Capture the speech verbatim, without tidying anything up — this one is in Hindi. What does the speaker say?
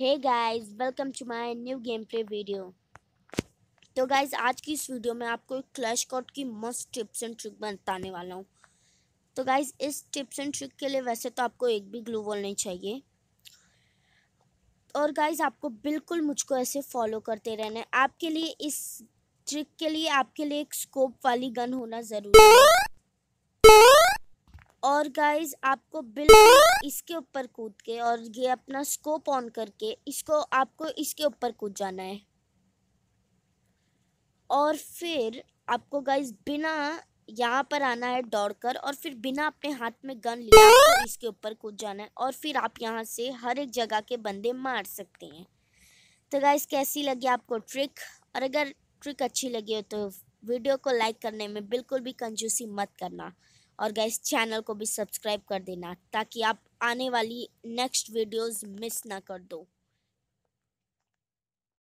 Hey guys, welcome to my new game play video. तो गाइस, आज की इस वीडियो में आपको एक क्लैश स्क्वाड की मस्त टिप्स एंड ट्रिक बताने वाला हूँ। तो गाइस, इस टिप्स एंड ट्रिक के लिए वैसे तो आपको एक भी ग्लू वॉल नहीं चाहिए। और गाइस, आपको बिल्कुल मुझको ऐसे फॉलो करते रहना है। आपके लिए इस ट्रिक के लिए आपके लिए एक स्कोप वाली गन होना ज़रूरी है। और गाइज, आपको बिल्कुल इसके ऊपर कूद के और ये अपना स्कोप ऑन करके इसको आपको इसके ऊपर कूद जाना है। और फिर आपको गाइज बिना यहाँ पर आना है दौड़कर, और फिर बिना अपने हाथ में गन लिया तो इसके ऊपर कूद जाना है। और फिर आप यहाँ से हर एक जगह के बंदे मार सकते हैं। तो गाइज, कैसी लगी आपको ट्रिक? और अगर ट्रिक अच्छी लगी हो तो वीडियो को लाइक करने में बिल्कुल भी कंजूसी मत करना। और गाइस, चैनल को भी सब्सक्राइब कर देना ताकि आप आने वाली नेक्स्ट वीडियोस मिस ना कर दो।